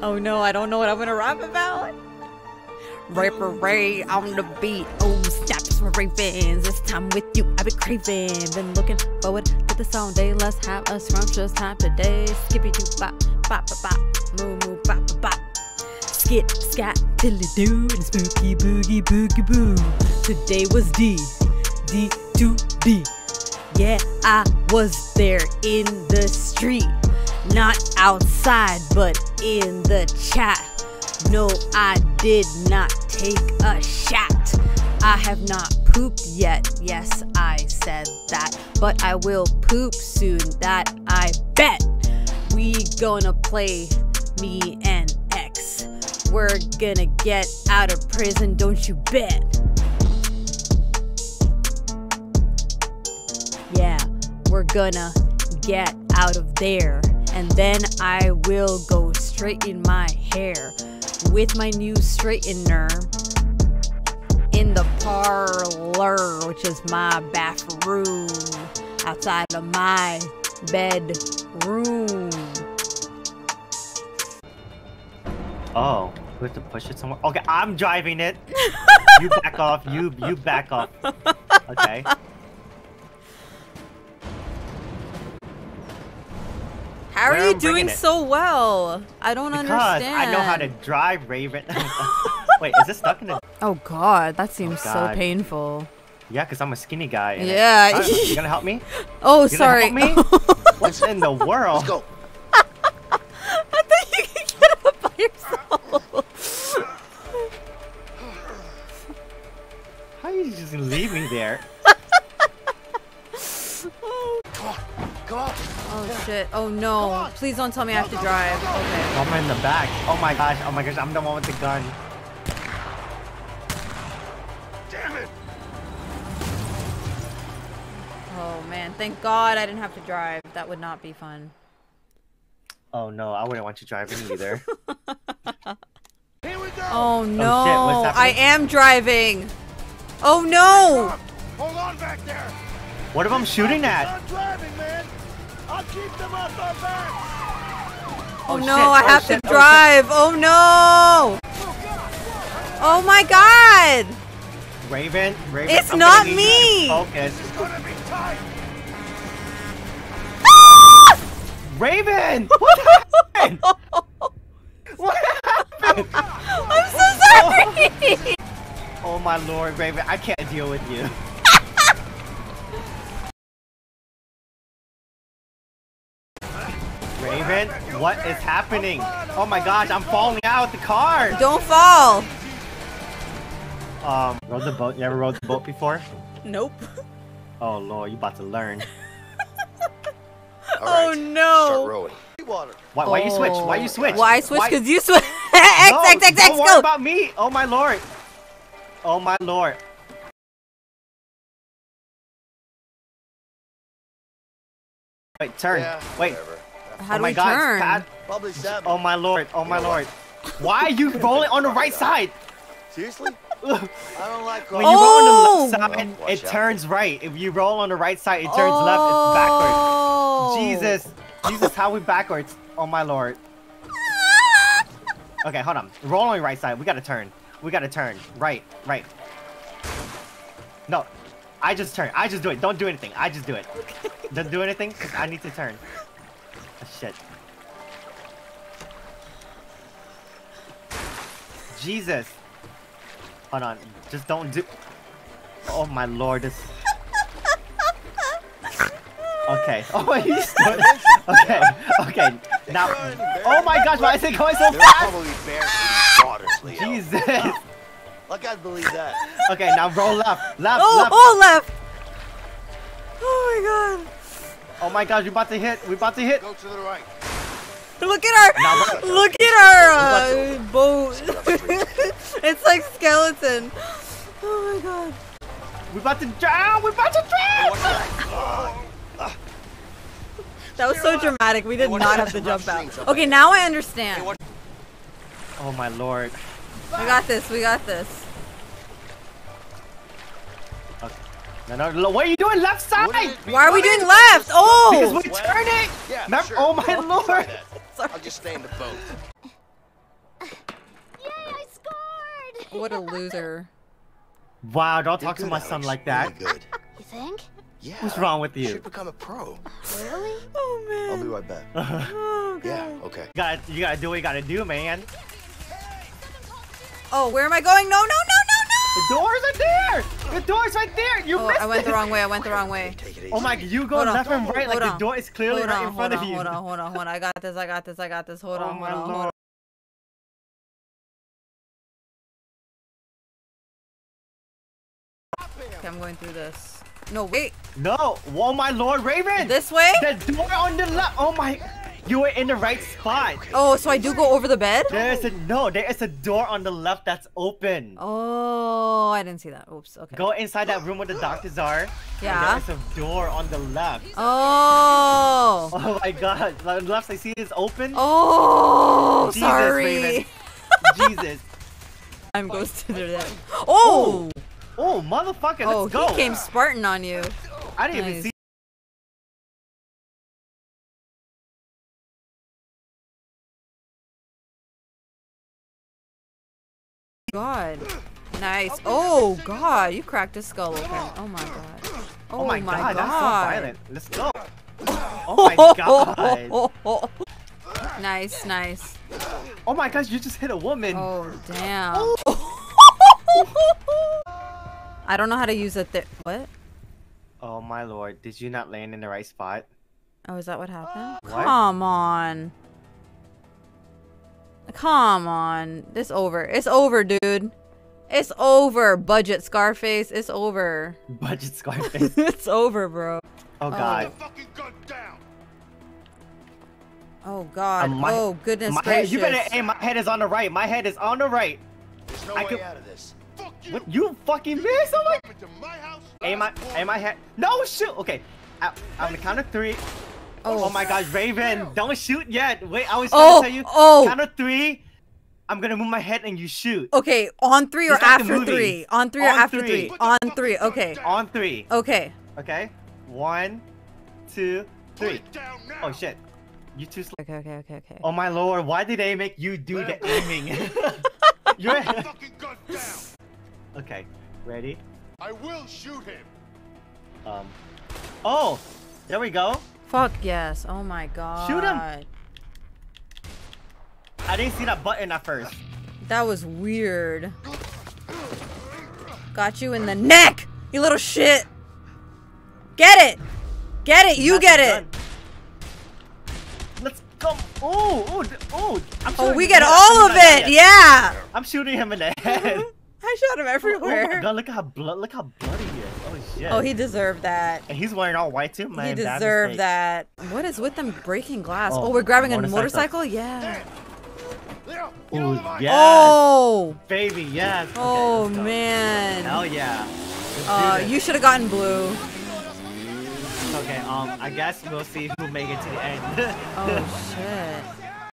Oh no, I don't know what I'm gonna rap about. Rapper Ray on the beat. Oh, stop some ravings. This time with you, I've been craving. Been looking forward to the song day. Let's have a scrumptious time today. Skippy doo bop, bop, bop, bop. Moo, moo, bop, bop, bop. Skit, scat, dilly doo, and spooky boogie, boogie, boo. Today was D2D. Yeah, I was there in the street. Not outside, but in the chat. No, I did not take a shot. I have not pooped yet. Yes, I said that. But I will poop soon, that I bet. We gonna play me and X. We're gonna get out of prison, don't you bet? Yeah, we're gonna get out of there. And then I will go straighten my hair with my new straightener in the parlor, which is my bathroom outside of my bedroom. Oh, we have to push it somewhere. Okay, I'm driving it. You back off. You back off. Okay. How are you doing so well? I don't understand. Because I know how to drive, Raven. Wait, is this stuck in the... Oh god, that seems so painful. Yeah, because I'm a skinny guy. And yeah. You gonna help me? Oh, you sorry. Gonna help me? What's in the world? Let's go. I thought you could get up by yourself. How are you just gonna leave me there? Oh shit, oh no. Please don't tell me I have to drive. Okay. I'm in the back. Oh my gosh, I'm the one with the gun. Damn it! Oh man, thank god I didn't have to drive. That would not be fun. Oh no, I wouldn't want you driving either. Here we go. Oh no, oh, shit. What's happening? I am driving. Oh no! Hold on back there! What if I'm shooting at? I'm driving, man. I'll keep them off our backs. Oh no, I have to drive. Oh no. Oh my god. Raven, Raven. It's not me. Focus. It's gonna be tight. Raven, what happened? What happened? I'm so sorry. Oh my lord, Raven, I can't deal with you. Raven, what is happening? Oh my gosh, I'm falling out of the car! Don't fall! Rode the boat? You ever rode the boat before? Nope. Oh lord, you about to learn. All right, oh no! Start rowing. Why you switch? Why you switch? Why I switch? Why? Cause you switch! X, no, X, X, X, don't worry go! About me! Oh my lord! Oh my lord! Wait, turn. Yeah, wait. Whatever. How do we turn? Probably seven. Oh my lord, oh my lord. Why are you rolling on the right side? Seriously? I don't like rolling. When you roll on the left side, it turns right. If you roll on the right side, it turns left, it's backwards. Jesus. Jesus, how we backwards? Oh my lord. Okay, hold on. Roll on the right side. We gotta turn. We gotta turn. Right, right. No. I just turn. I just do it. Don't do anything. I just do it. Okay. Don't do anything. I need to turn. Oh, shit. Jesus. Hold on. Just don't do. Oh my lord. This. Okay. Oh wait. Okay. Okay. Now. Oh my gosh. Why is it going so fast? Jesus. Like I believe that. Okay. Now roll left. Left. Oh, left. Oh, left. Oh my god. Oh my gosh, we're about to hit. We're about to hit. Go to the right. Look at our, boat. It's like skeleton. Oh my god. We're about to drown. We're about to drown. That was so dramatic. We did not have to jump out. Okay, now I understand. Oh my lord. We got this. We got this. No, no, what are you doing left side? Why are we doing left? Oh! Because we're turning! Yeah, sure. Oh my lord! I'll just stay in the boat. What a loser. Wow, don't talk to my son like that. Really good. You think? Yeah. What's wrong with you? You should become a pro. Really? Oh, man. I'll be right back. Oh, God. Yeah, okay. You gotta do what you gotta do, man. Oh, where am I going? No, no, no, no, no! The door's right there! The door's right there! You missed it! I went the wrong way, I went the wrong way. Oh, my, you go left and right like the door is clearly right in front of you. Hold on, hold on, hold on. I got this, I got this, I got this. Hold on, hold on, hold on. Okay, I'm going through this. No, wait. No. Oh, my Lord, Raven. This way? The door on the left. Oh, my. You were in the right spot. Oh, so I do go over the bed? There is a door on the left that's open. Oh, I didn't see that. Oops. Okay. Go inside that room where the doctors are. Yeah. There's a door on the left. Oh. Oh, my God. The left I see is open. Oh, Jesus, sorry. Raven. Jesus. I'm ghosted there. Oh. Oh, motherfucker, let's go! Oh, he came Spartan on you. I didn't even see. God. Nice. Oh, God, you cracked his skull open. Oh, my God. Oh, my God, that's so violent. Let's go. Oh, my God. Nice, nice. Oh, my gosh, you just hit a woman. Oh, damn. Oh. I don't know how to use it there. What? Oh my Lord, did you not land in the right spot? Oh, is that what happened? What? Come on. Come on. It's over. It's over, dude. It's over, budget Scarface. It's over. Budget Scarface. It's over, bro. Oh God. Put the fucking gun down. Oh God. Oh goodness gracious. You better aim. My head is on the right. My head is on the right. There's no way out of this. What, you fucking missed? Oh my! Am I head? No, shoot! Okay, on the count of three. Oh my God, Raven! Don't shoot yet. Wait, I was trying to tell you. Oh. Count of three. I'm gonna move my head and you shoot. Okay, on three or after three. On three or after three. On three. Okay. On three. Okay. Okay. 1, 2, 3. Oh shit! You too slow. Okay, okay, okay, okay. Oh my Lord! Why did they make you do the aiming? You're fucking gun down. Okay, ready? I will shoot him. Oh, there we go. Fuck yes. Oh my God. Shoot him. I didn't see that button at first. That was weird. Got you in the neck, you little shit. Get it. Get it. You get it. Let's go. Oh, oh, oh. Oh, we get all of it. Yeah. I'm shooting him in the head. I shot him everywhere. Oh my God, look how bloody he is. Oh shit. Oh, he deserved that. And he's wearing all white too, man. He deserved that. What is with them breaking glass? Oh, we're grabbing a motorcycle? Yeah. Ooh, yes. Oh, baby, yes. Okay, oh man. Hell yeah. You should have gotten blue. Okay, I guess we'll see who made it to the end. Oh shit.